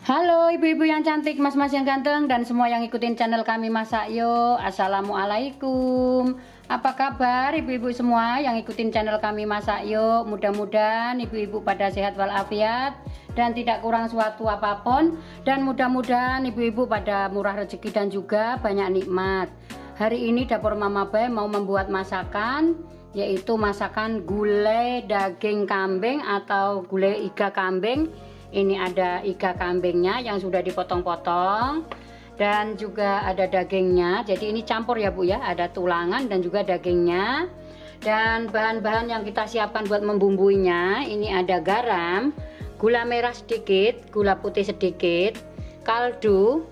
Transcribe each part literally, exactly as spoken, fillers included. Halo ibu-ibu yang cantik, mas-mas yang ganteng, dan semua yang ikutin channel kami Masak Yuk. Assalamualaikum. Apa kabar ibu-ibu semua yang ikutin channel kami Masak Yuk? Mudah-mudahan ibu-ibu pada sehat walafiat dan tidak kurang suatu apapun. Dan mudah-mudahan ibu-ibu pada murah rezeki dan juga banyak nikmat. Hari ini dapur Mamabay mau membuat masakan, yaitu masakan gulai daging kambing atau gulai iga kambing. Ini ada iga kambingnya yang sudah dipotong-potong dan juga ada dagingnya. Jadi ini campur ya Bu ya, ada tulangan dan juga dagingnya. Dan bahan-bahan yang kita siapkan buat membumbuinya, ini ada garam, gula merah sedikit, gula putih sedikit, kaldu,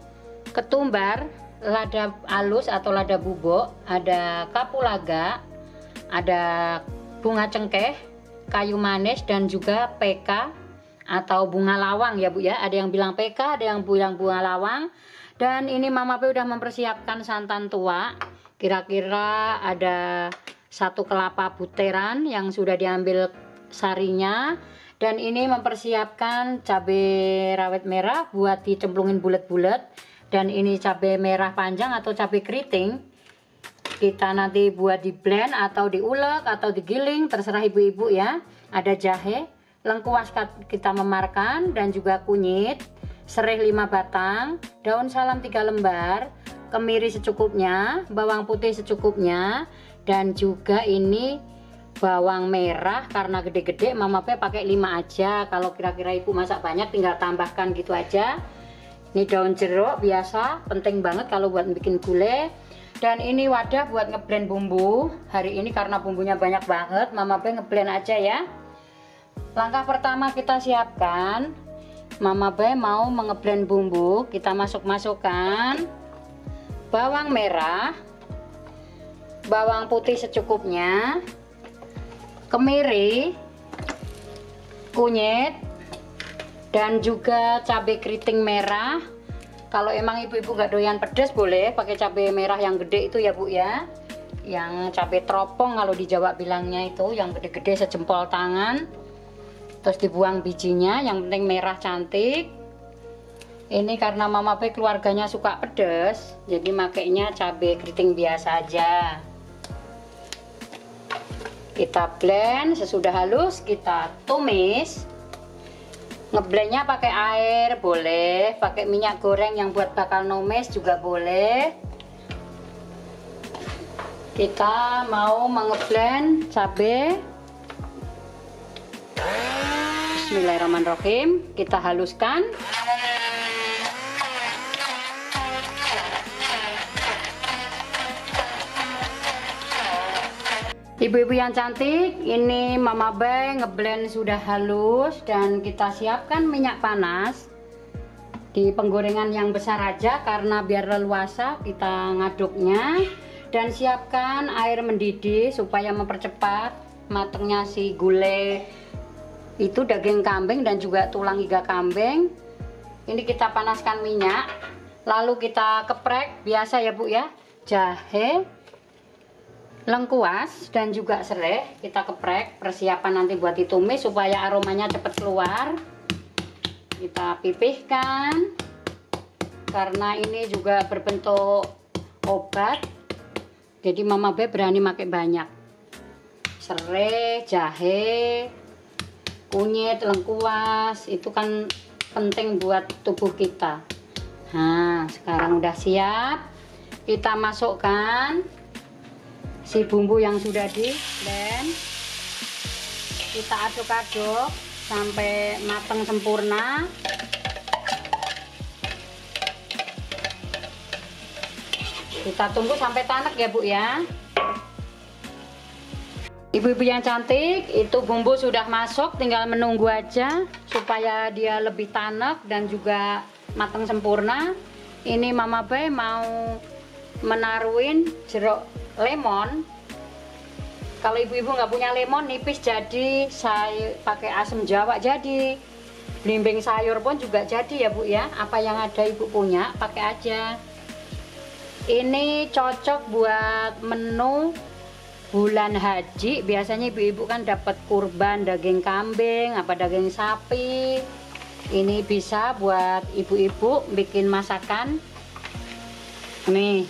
ketumbar, lada halus atau lada bubuk, ada kapulaga, ada bunga cengkeh, kayu manis, dan juga P K atau bunga lawang ya Bu ya, ada yang bilang P K, ada yang bilang bunga lawang. Dan ini Mamabay udah mempersiapkan santan tua, kira-kira ada satu kelapa buteran yang sudah diambil sarinya. Dan ini mempersiapkan cabai rawit merah buat dicemplungin bulet-bulet, dan ini cabai merah panjang atau cabai keriting kita nanti buat di blend atau diulek atau digiling, terserah ibu-ibu ya. Ada jahe, lengkuas kita memarkan, dan juga kunyit, sereh lima batang, daun salam tiga lembar, kemiri secukupnya, bawang putih secukupnya, dan juga ini bawang merah. Karena gede-gede Mamabay pakai lima aja, kalau kira-kira ibu masak banyak tinggal tambahkan gitu aja. Ini daun jeruk biasa, penting banget kalau buat bikin gulai. Dan ini wadah buat ngeblend bumbu. Hari ini karena bumbunya banyak banget, Mamabay ngeblend aja ya. Langkah pertama kita siapkan, Mamabay mau mengeblend bumbu. Kita masuk-masukkan bawang merah, bawang putih secukupnya, kemiri, kunyit, dan juga cabai keriting merah. Kalau emang ibu-ibu nggak doyan pedas boleh pakai cabai merah yang gede itu ya Bu ya, yang cabai teropong kalau di Jawa bilangnya itu, yang gede-gede sejempol tangan. Terus dibuang bijinya, yang penting merah cantik. Ini karena Mamabay keluarganya suka pedas, jadi makainya cabai keriting biasa aja. Kita blend, sesudah halus kita tumis. Ngeblendnya pakai air boleh, pakai minyak goreng yang buat bakal numis juga boleh. Kita mau mengeblend cabai. Bismillahirrahmanirrahim. Kita haluskan. Ibu-ibu yang cantik, ini Mamabay ngeblend sudah halus, dan kita siapkan minyak panas di penggorengan yang besar aja karena biar leluasa kita ngaduknya. Dan siapkan air mendidih supaya mempercepat matangnya si gulai itu daging kambing dan juga tulang iga kambing. Ini kita panaskan minyak, lalu kita keprek biasa ya Bu ya, jahe, lengkuas, dan juga serai. Kita keprek, persiapan nanti buat ditumis supaya aromanya cepat keluar. Kita pipihkan karena ini juga berbentuk obat, jadi Mamabay berani pakai banyak. Serai, jahe, kunyit, lengkuas itu kan penting buat tubuh kita. Nah, sekarang udah siap, kita masukkan si bumbu yang sudah di blend. Kita aduk-aduk sampai matang sempurna. Kita tunggu sampai tanak ya Bu ya. Ibu-ibu yang cantik, itu bumbu sudah masuk, tinggal menunggu aja supaya dia lebih tanak dan juga matang sempurna. Ini Mamabay mau menaruhin jeruk lemon. Kalau ibu-ibu nggak punya lemon nipis jadi, saya pakai asam Jawa jadi, blimbing sayur pun juga jadi ya Bu ya. Apa yang ada ibu punya pakai aja. Ini cocok buat menu bulan haji, biasanya ibu-ibu kan dapat kurban daging kambing apa daging sapi. Ini bisa buat ibu-ibu bikin masakan nih,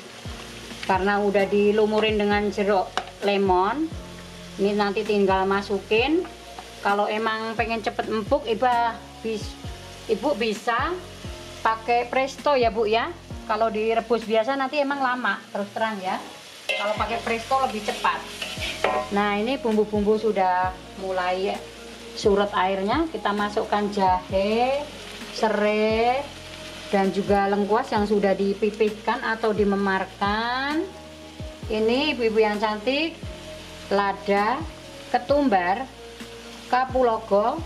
karena udah dilumurin dengan jeruk lemon. Ini nanti tinggal masukin. Kalau emang pengen cepet empuk, ibu, ibu bisa pakai presto ya bu ya. Kalau direbus biasa nanti emang lama, terus terang ya. Kalau pakai presto lebih cepat. Nah ini bumbu-bumbu sudah mulai surut airnya, kita masukkan jahe, serai, dan juga lengkuas yang sudah dipipihkan atau dimemarkan. Ini ibu-ibu yang cantik, lada, ketumbar, kapulogo,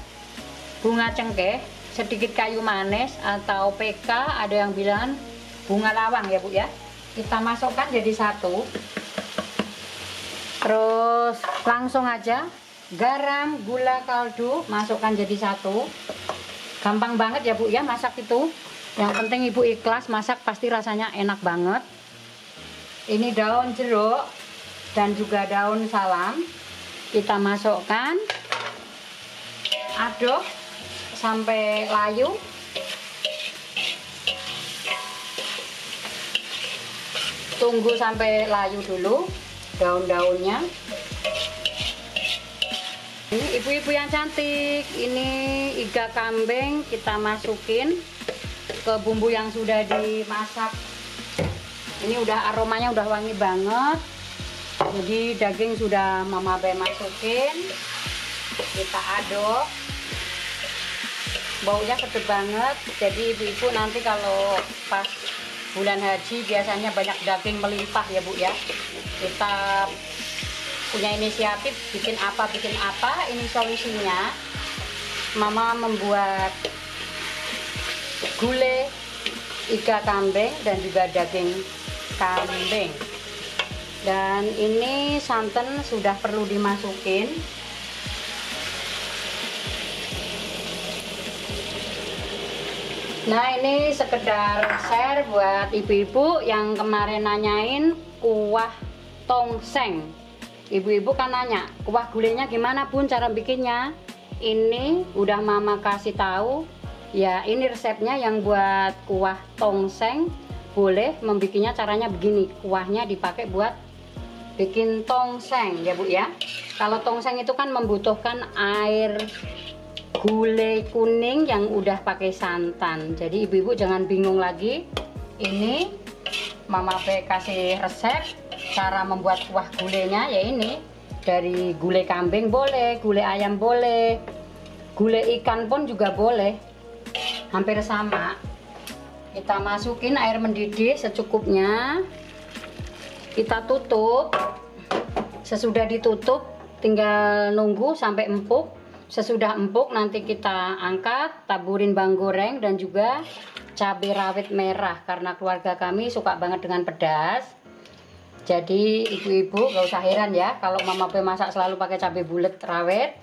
bunga cengkeh, sedikit kayu manis atau P K, ada yang bilang bunga lawang ya bu ya. Kita masukkan jadi satu, terus langsung aja. Garam, gula kaldu masukkan jadi satu. Gampang banget ya bu ya masak itu. Yang penting ibu ikhlas masak pasti rasanya enak banget. Ini daun jeruk dan juga daun salam kita masukkan, aduk sampai layu. Tunggu sampai layu dulu daun-daunnya. Ibu-ibu yang cantik, ini iga kambing kita masukin ke bumbu yang sudah dimasak. Ini udah aromanya udah wangi banget. Jadi daging sudah mamabay masukin. Kita aduk. Baunya sedap banget. Jadi ibu-ibu nanti kalau pas bulan haji biasanya banyak daging melimpah ya bu ya. Kita punya inisiatif bikin apa bikin apa, ini solusinya. Mama membuat gulai iga kambing dan juga daging kambing. Dan ini santan sudah perlu dimasukin. Nah ini sekedar share buat ibu-ibu yang kemarin nanyain kuah tongseng. Ibu-ibu kan nanya, kuah gulainya gimana bun cara bikinnya? Ini udah mama kasih tahu. Ya ini resepnya yang buat kuah tongseng. Boleh membikinnya caranya begini. Kuahnya dipakai buat bikin tongseng ya bu ya. Kalau tongseng itu kan membutuhkan air gulai kuning yang udah pakai santan. Jadi ibu-ibu jangan bingung lagi. Ini mama P kasih resep cara membuat kuah gulainya, ya ini dari gulai kambing boleh, gulai ayam boleh, gulai ikan pun juga boleh, hampir sama. Kita masukin air mendidih secukupnya, kita tutup. Sesudah ditutup tinggal nunggu sampai empuk. Sesudah empuk nanti kita angkat, taburin bawang goreng dan juga cabai rawit merah karena keluarga kami suka banget dengan pedas. Jadi ibu-ibu gak usah heran ya kalau mama P masak selalu pakai cabai bulet rawit.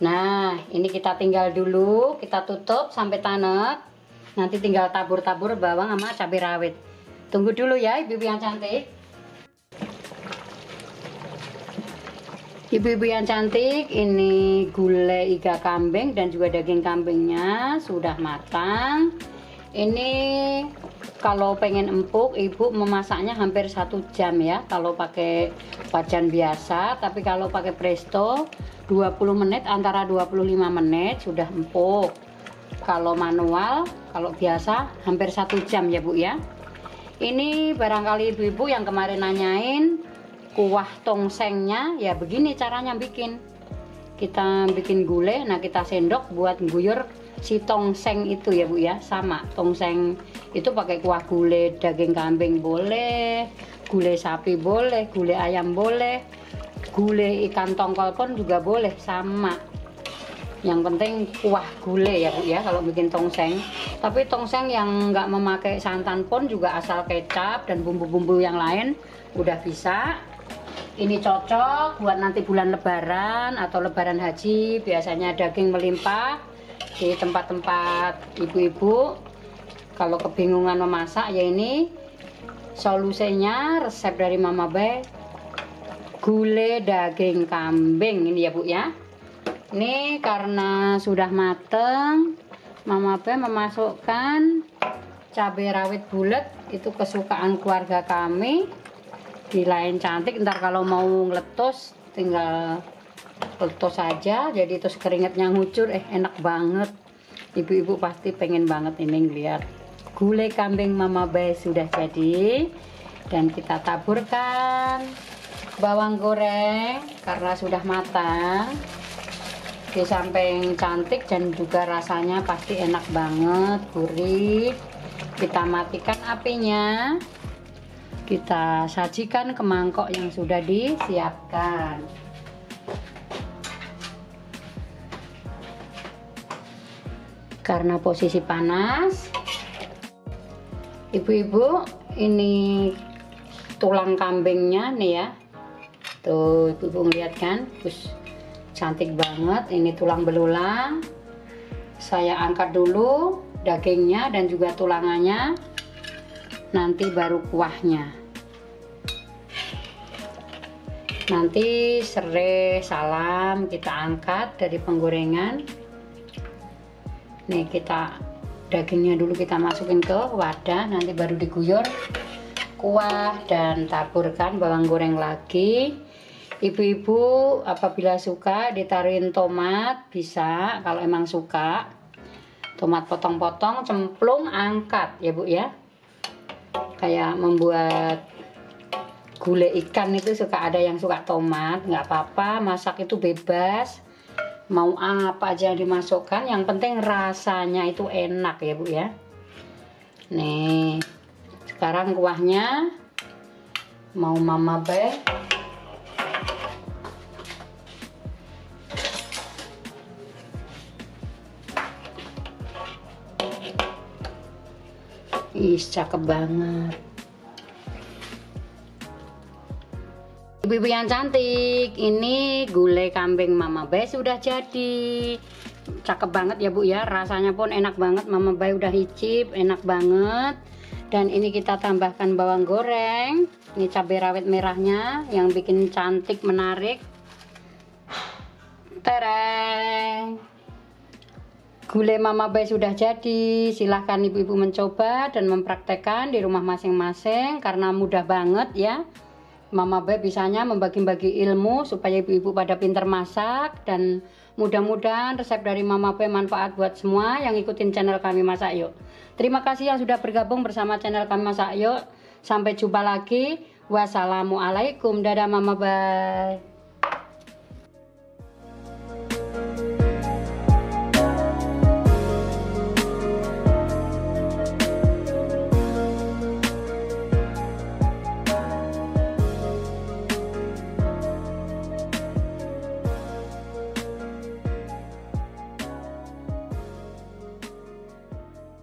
Nah ini kita tinggal dulu, kita tutup sampai tanek. Nanti tinggal tabur-tabur bawang sama cabai rawit. Tunggu dulu ya ibu-ibu yang cantik. Ibu-ibu yang cantik, ini gulai iga kambing dan juga daging kambingnya sudah matang. Ini kalau pengen empuk, ibu memasaknya hampir satu jam ya. Kalau pakai wajan biasa, tapi kalau pakai presto dua puluh menit, antara dua puluh lima menit sudah empuk. Kalau manual, kalau biasa hampir satu jam ya bu ya. Ini barangkali ibu-ibu yang kemarin nanyain kuah tongsengnya, ya begini caranya bikin. Kita bikin gulai, nah kita sendok buat guyur si tongseng itu ya bu ya. Sama tongseng itu pakai kuah gulai daging kambing boleh, gulai sapi boleh, gulai ayam boleh, gulai ikan tongkol pun juga boleh, sama. Yang penting kuah gulai ya bu ya kalau bikin tongseng. Tapi tongseng yang nggak memakai santan pun juga asal kecap dan bumbu-bumbu yang lain udah bisa. Ini cocok buat nanti bulan lebaran atau lebaran haji, biasanya daging melimpah di tempat-tempat ibu-ibu. Kalau kebingungan memasak, ya ini solusinya, resep dari mamabay gulai daging kambing ini ya bu ya. Ini karena sudah mateng, Mamabay memasukkan cabai rawit bulat, itu kesukaan keluarga kami. Dilain cantik, ntar kalau mau ngeletus tinggal letos aja, jadi terus keringetnya ngucur, eh enak banget. Ibu-ibu pasti pengen banget ini ngeliat. Gulai kambing mamabay sudah jadi, dan kita taburkan bawang goreng karena sudah matang. Di samping cantik dan juga rasanya pasti enak banget, gurih. Kita matikan apinya. Kita sajikan ke mangkok yang sudah disiapkan. Karena posisi panas, ibu-ibu, ini tulang kambingnya nih ya. Tuh, ibu-ibu ngeliat kan? Terus cantik banget, ini tulang belulang. Saya angkat dulu dagingnya dan juga tulangannya, nanti baru kuahnya. Nanti serai salam kita angkat dari penggorengan. Nih, kita dagingnya dulu kita masukin ke wadah, nanti baru diguyur kuah dan taburkan bawang goreng lagi. Ibu-ibu apabila suka ditaruhin tomat, bisa. Kalau emang suka tomat potong-potong, cemplung, angkat ya Bu ya. Kayak membuat gulai ikan itu suka ada yang suka tomat, nggak apa-apa, masak itu bebas. Mau apa aja dimasukkan, yang penting rasanya itu enak ya Bu ya. Nih, sekarang kuahnya mau mamabay. Ih, cakep banget. Ibu-ibu yang cantik, ini gulai kambing mamabay sudah jadi. Cakep banget ya Bu ya, rasanya pun enak banget. Mamabay udah hicip, enak banget. Dan ini kita tambahkan bawang goreng. Ini cabai rawit merahnya yang bikin cantik, menarik. Tereng, gulai mamabay sudah jadi. Silahkan ibu-ibu mencoba dan mempraktekkan di rumah masing-masing, karena mudah banget ya. Mamabay bisanya membagi-bagi ilmu supaya ibu-ibu pada pinter masak, dan mudah-mudahan resep dari mamabay manfaat buat semua yang ikutin channel kami Masak Yuk. Terima kasih yang sudah bergabung bersama channel kami Masak Yuk. Sampai jumpa lagi. Wassalamualaikum. Dadah mamabay.